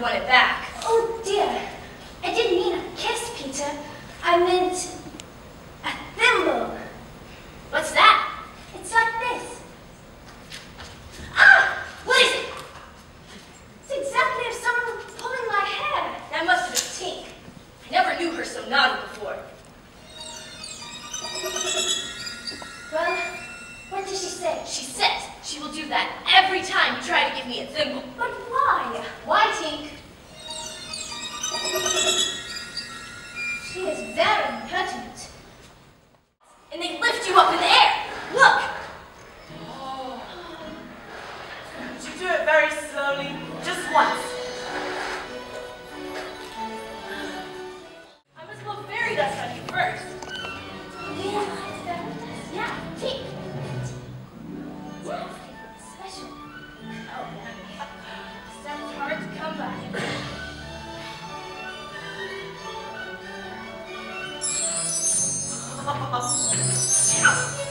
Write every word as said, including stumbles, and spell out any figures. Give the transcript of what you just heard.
not want it back. Oh dear, I didn't mean a kiss, Peter. I meant a thimble. What's that? It's like this. Ah! What is it? It's exactly as someone pulling my hair. That must have been Tink. I never knew her so naughty before. Well, what did she say? She says she will do that every time you try to give me a thimble. But why? Why, Tink? She is very impertinent. And they lift you up in the air. Look! Oh. Could you do it very slowly? Just once. I must blow fairy dust on you first. Yeah, Tink. Yeah, special. Oh, sounds hard to come by. Oh,